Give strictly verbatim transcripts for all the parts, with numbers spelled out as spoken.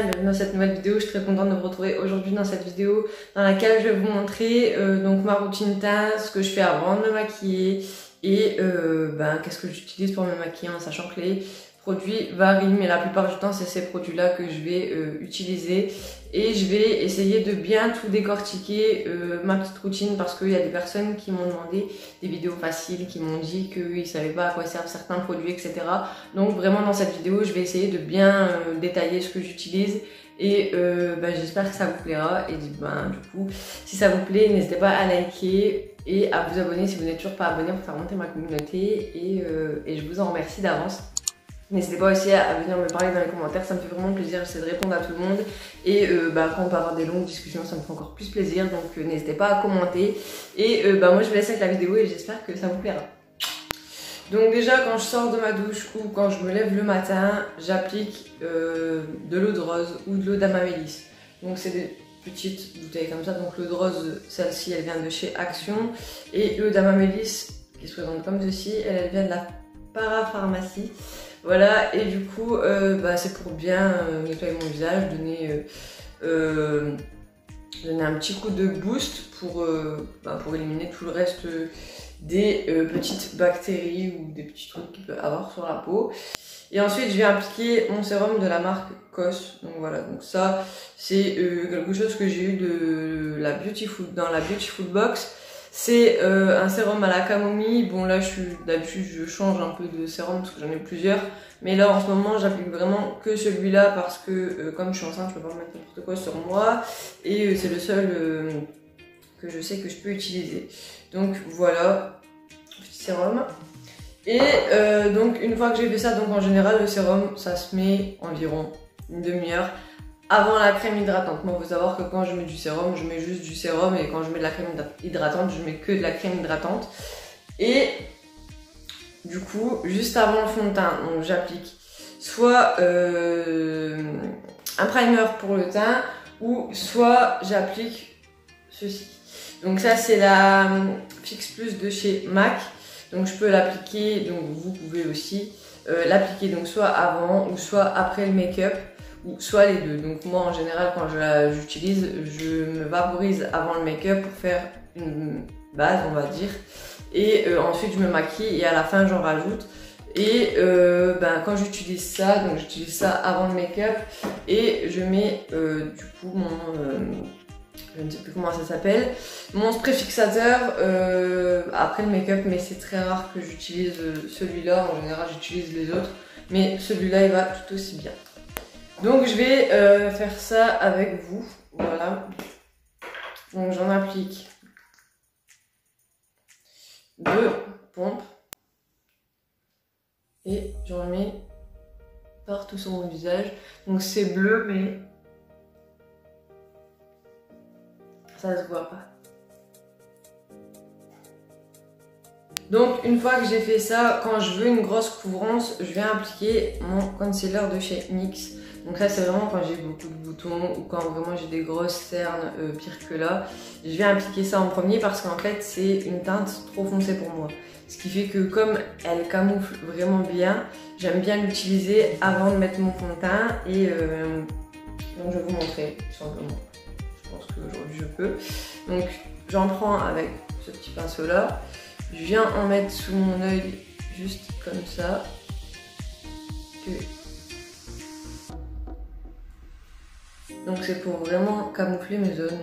Génial, bienvenue dans cette nouvelle vidéo. Je suis très contente de vous retrouver aujourd'hui dans cette vidéo dans laquelle je vais vous montrer euh, donc ma routine teint, ce que je fais avant de me maquiller et euh, ben, qu'est-ce que j'utilise pour me maquiller, en sachant que les produits varient, mais la plupart du temps c'est ces produits là que je vais euh, utiliser, et je vais essayer de bien tout décortiquer euh, ma petite routine, parce qu'il y a des personnes qui m'ont demandé des vidéos faciles, qui m'ont dit qu'ils ne savaient pas à quoi servent certains produits, etc. Donc vraiment dans cette vidéo je vais essayer de bien euh, détailler ce que j'utilise, et euh, bah, j'espère que ça vous plaira. Et ben, du coup, si ça vous plaît, n'hésitez pas à liker et à vous abonner si vous n'êtes toujours pas abonné, pour faire monter ma communauté, et, euh, et je vous en remercie d'avance. N'hésitez pas aussi à venir me parler dans les commentaires, ça me fait vraiment plaisir, j'essaie de répondre à tout le monde. Et euh, bah, quand on peut avoir des longues discussions, ça me fait encore plus plaisir, donc euh, n'hésitez pas à commenter. Et euh, bah, moi je vous laisse avec la vidéo et j'espère que ça vous plaira. Donc déjà, quand je sors de ma douche ou quand je me lève le matin, j'applique euh, de l'eau de rose ou de l'eau d'amamélis. Donc c'est des petites bouteilles comme ça, donc l'eau de rose, celle-ci elle vient de chez Action. Et l'eau d'amamélis, qui se présente comme ceci, elle, elle vient de la parapharmacie. Voilà, et du coup, euh, bah, c'est pour bien euh, nettoyer mon visage, donner, euh, euh, donner un petit coup de boost pour, euh, bah, pour éliminer tout le reste des euh, petites bactéries ou des petits trucs qu'il peut avoir sur la peau. Et ensuite, je vais appliquer mon sérum de la marque kos. Donc voilà, donc ça, c'est euh, quelque chose que j'ai eu de la Beauty Food, dans la Beauty Food Box. C'est euh, un sérum à la camomille. Bon là, je suis d'habitude, je change un peu de sérum parce que j'en ai plusieurs. Mais là, en ce moment, j'applique vraiment que celui-là parce que euh, comme je suis enceinte, je peux pas mettre n'importe quoi sur moi. Et euh, c'est le seul euh, que je sais que je peux utiliser. Donc voilà, petit sérum. Et euh, donc une fois que j'ai fait ça, donc en général, le sérum, ça se met environ une demi-heure avant la crème hydratante. Moi, il faut savoir que quand je mets du sérum, je mets juste du sérum, et quand je mets de la crème hydratante, je mets que de la crème hydratante. Et du coup, juste avant le fond de teint, donc j'applique soit euh, un primer pour le teint, ou soit j'applique ceci. Donc ça, c'est la Fix Plus de chez MAC. Donc je peux l'appliquer, donc vous pouvez aussi euh, l'appliquer donc soit avant ou soit après le make-up, ou soit les deux. Donc moi en général, quand je j'utilise, je me vaporise avant le make-up pour faire une base, on va dire, et euh, ensuite je me maquille et à la fin j'en rajoute. Et euh, ben, quand j'utilise ça, donc j'utilise ça avant le make-up, et je mets euh, du coup mon euh, je ne sais plus comment ça s'appelle, mon spray fixateur euh, après le make-up, mais c'est très rare que j'utilise celui-là. En général j'utilise les autres, mais celui-là il va tout aussi bien. Donc je vais euh, faire ça avec vous, voilà. Donc j'en applique deux pompes et j'en mets partout sur mon visage. Donc c'est bleu, mais ça se voit pas. Donc une fois que j'ai fait ça, quand je veux une grosse couvrance, je viens appliquer mon concealer de chez N Y X. Donc ça, c'est vraiment quand j'ai beaucoup de boutons ou quand vraiment j'ai des grosses cernes, euh, pire que là. Je viens appliquer ça en premier parce qu'en fait c'est une teinte trop foncée pour moi. Ce qui fait que comme elle camoufle vraiment bien, j'aime bien l'utiliser avant de mettre mon fond de teint. Et euh, donc je vais vous montrer tout simplement. Je pense qu'aujourd'hui je peux. Donc j'en prends avec ce petit pinceau là. Je viens en mettre sous mon œil juste comme ça. Que... Donc c'est pour vraiment camoufler mes zones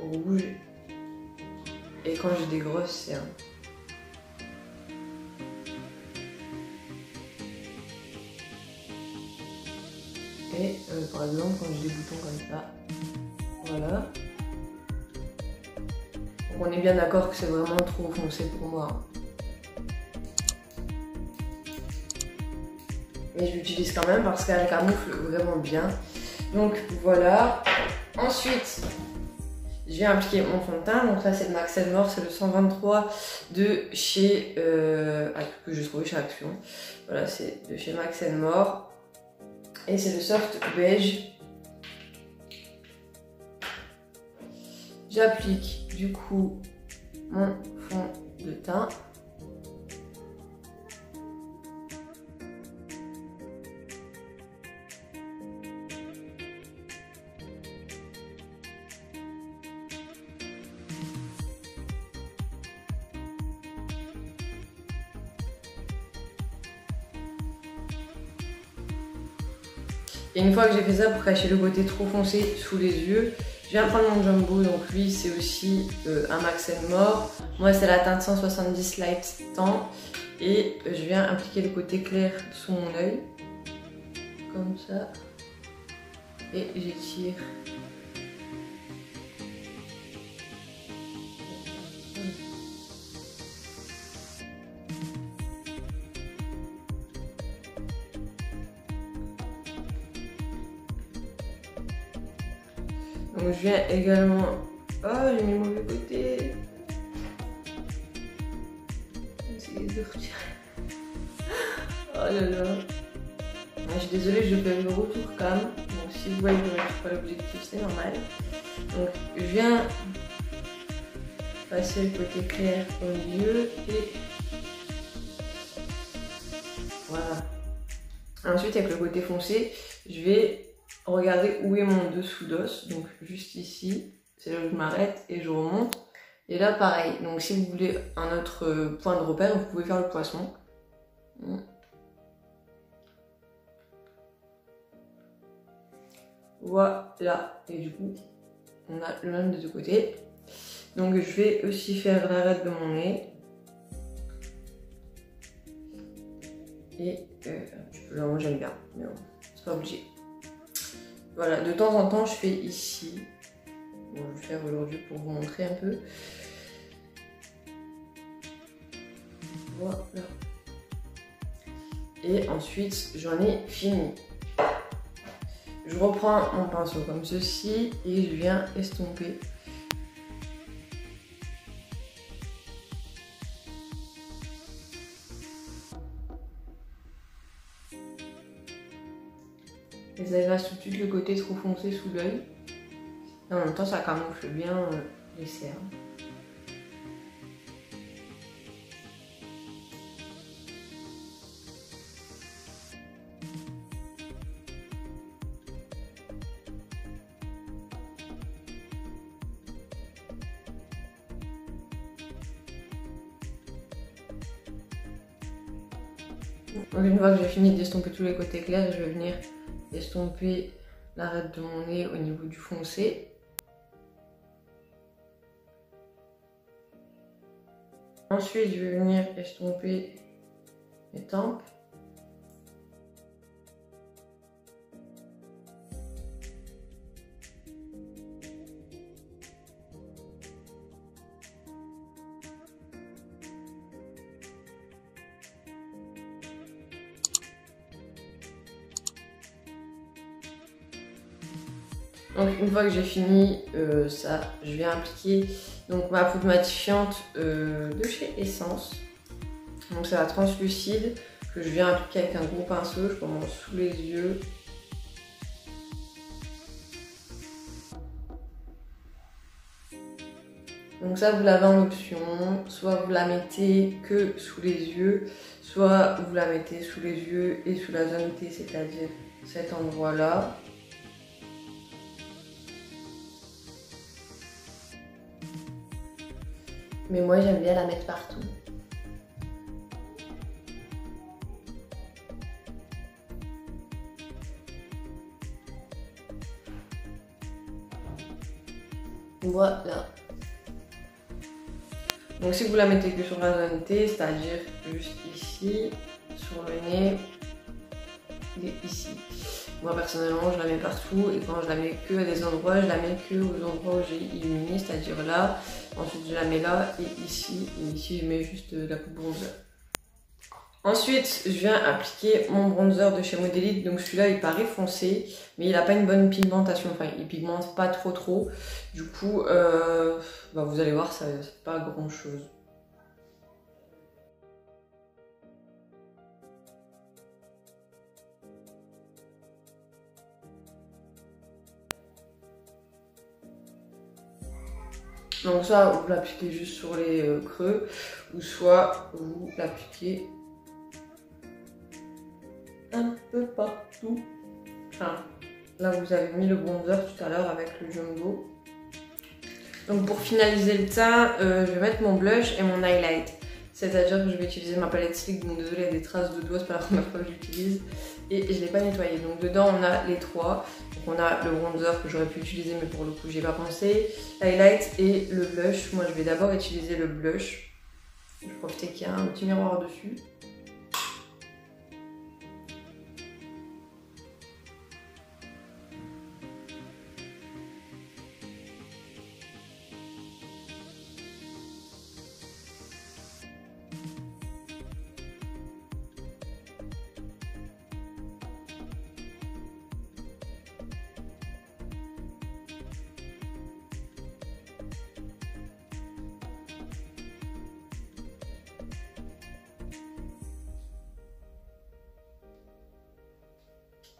rouges et quand j'ai des grosses cernes. Et euh, par exemple quand j'ai des boutons comme ça, voilà. Donc on est bien d'accord que c'est vraiment trop foncé pour moi. Mais je l'utilise quand même parce qu'elle camoufle vraiment bien. Donc voilà, ensuite je viens appliquer mon fond de teint. Donc là c'est le Max and More, c'est le cent vingt-trois de chez euh, que je trouvais chez Action. Voilà, c'est de chez Max and More et c'est le soft beige. J'applique du coup mon fond de teint. Et une fois que j'ai fait ça pour cacher le côté trop foncé sous les yeux, je viens prendre mon Jumbo, donc lui c'est aussi euh, un Max and More. Moi c'est la teinte cent soixante-dix Light Tan et je viens appliquer le côté clair sous mon œil, comme ça, et j'étire. Donc je viens également... Oh, j'ai mis le mauvais côté. Essayez de retirer. Oh là là. Ah, je suis désolée, je fais le retour quand même. Donc si vous voyez que je ne retrouve pas l'objectif, c'est normal. Donc je viens passer le côté clair au milieu et... Voilà. Ensuite, avec le côté foncé, je vais... Regardez où est mon dessous d'os, donc juste ici, c'est là où je m'arrête et je remonte. Et là pareil, donc si vous voulez un autre point de repère, vous pouvez faire le poisson. Voilà, et du coup, on a le même des deux côtés. Donc je vais aussi faire l'arête de mon nez. Et euh, là moi j'aime bien, mais bon, c'est pas obligé. Voilà, de temps en temps je fais ici. Bon, je vais le faire aujourd'hui pour vous montrer un peu. Voilà. Et ensuite j'en ai fini. Je reprends mon pinceau comme ceci et je viens estomper. Et ça efface tout de suite le côté trop foncé sous l'œil. Et en même temps, ça camoufle bien euh, les cernes. Donc, une fois que j'ai fini d'estomper tous les côtés clairs, je vais venir estomper l'arête de mon nez au niveau du foncé. Ensuite, je vais venir estomper mes tempes. Donc une fois que j'ai fini euh, ça, je vais appliquer donc, ma poudre matifiante euh, de chez Essence. Donc c'est la translucide que je viens appliquer avec un gros pinceau, je commence sous les yeux. Donc ça vous l'avez en option, soit vous la mettez que sous les yeux, soit vous la mettez sous les yeux et sous la zone T, c'est-à-dire cet endroit-là. Mais moi j'aime bien la mettre partout. Voilà. Donc si vous la mettez que sur la zone T, c'est-à-dire juste ici, sur le nez et ici. Moi personnellement je la mets partout et quand je la mets que à des endroits, je la mets que aux endroits où j'ai illuminé, c'est-à-dire là, ensuite je la mets là et ici, et ici je mets juste de la coupe bronzer. Ensuite je viens appliquer mon bronzer de chez Modélite, donc celui-là il paraît foncé mais il n'a pas une bonne pigmentation, enfin il pigmente pas trop trop, du coup euh, bah, vous allez voir ça c'est pas grand chose. Donc soit vous l'appliquez juste sur les euh, creux, ou soit vous l'appliquez un peu partout. Enfin, là vous avez mis le bronzer tout à l'heure avec le Jumbo. Donc pour finaliser le teint, euh, je vais mettre mon blush et mon highlight. C'est-à-dire que je vais utiliser ma palette Slick, donc désolée il y a des traces de doigts, c'est pas la première fois que j'utilise. et je ne l'ai pas nettoyé. Donc dedans on a les trois. Donc on a le bronzer que j'aurais pu utiliser mais pour le coup j'ai pas pensé, l'highlight et le blush. Moi je vais d'abord utiliser le blush. Je vais profiter qu'il y a un petit miroir dessus.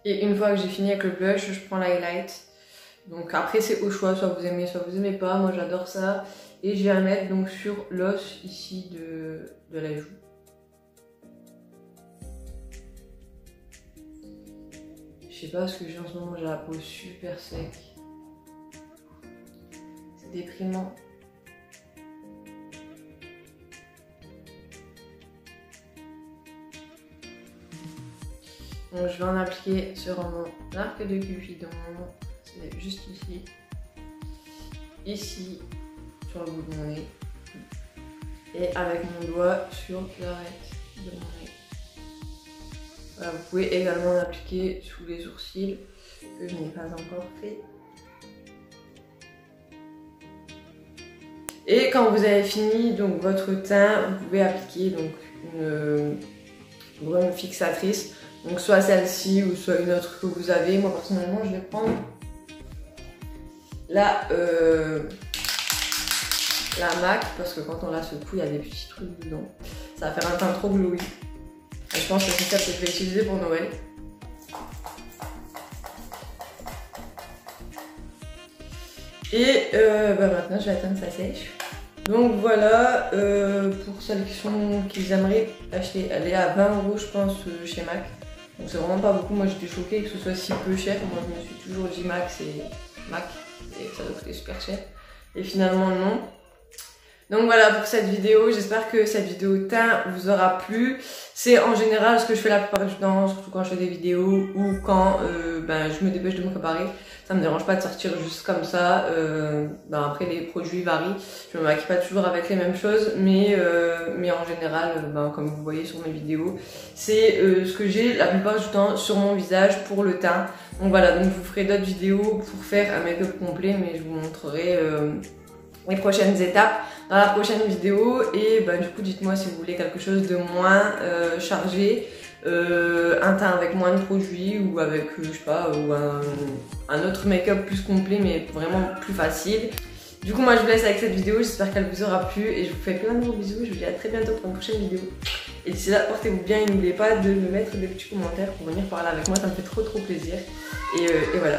Et une fois que j'ai fini avec le blush, je prends l'highlight. Donc après c'est au choix, soit vous aimez, soit vous aimez pas. Moi j'adore ça. Et je vais le mettre donc sur l'os ici de, de la joue. Je sais pas ce que j'ai en ce moment, j'ai la peau super sec. C'est déprimant. Donc je vais en appliquer sur mon arc de Cupidon, c'est juste ici, ici, sur le bout de mon nez, et avec mon doigt sur l'arête de mon nez. Voilà, vous pouvez également l'appliquer sous les sourcils, que je n'ai pas encore fait. Et quand vous avez fini donc votre teint, vous pouvez appliquer donc une brume fixatrice. Donc soit celle-ci ou soit une autre que vous avez. Moi personnellement je vais prendre la, euh, la MAC parce que quand on la secoue il y a des petits trucs dedans. Ça va faire un teint trop glowy. Et je pense que c'est ça que je vais utiliser pour Noël. Et euh, bah maintenant je vais attendre que ça sèche. Donc voilà, euh, pour celles qui, sont, qui aimeraient acheter, elle est à vingt euros je pense euh, chez MAC. Donc c'est vraiment pas beaucoup, moi j'étais choquée que ce soit si peu cher, moi je me suis toujours dit MAC c'est MAC, et ça doit coûter super cher, et finalement non. Donc voilà pour cette vidéo, j'espère que cette vidéo teint vous aura plu. C'est en général ce que je fais la plupart du temps, surtout quand je fais des vidéos ou quand euh, ben, je me dépêche de me préparer. Ça me dérange pas de sortir juste comme ça, euh, ben, après les produits varient, je me maquille pas toujours avec les mêmes choses, mais, euh, mais en général, ben, comme vous voyez sur mes vidéos, c'est euh, ce que j'ai la plupart du temps sur mon visage pour le teint. Donc voilà, donc je vous ferai d'autres vidéos pour faire un make-up complet, mais je vous montrerai euh, les prochaines étapes dans la prochaine vidéo. Et bah, du coup dites moi si vous voulez quelque chose de moins euh, chargé, euh, un teint avec moins de produits ou avec euh, je sais pas, ou un, un autre make-up plus complet mais vraiment plus facile. Du coup moi je vous laisse avec cette vidéo, j'espère qu'elle vous aura plu et je vous fais plein de gros bisous, je vous dis à très bientôt pour une prochaine vidéo. Et d'ici là portez-vous bien et n'oubliez pas de me mettre des petits commentaires pour venir parler avec moi, ça me fait trop trop plaisir. Et, euh, et voilà.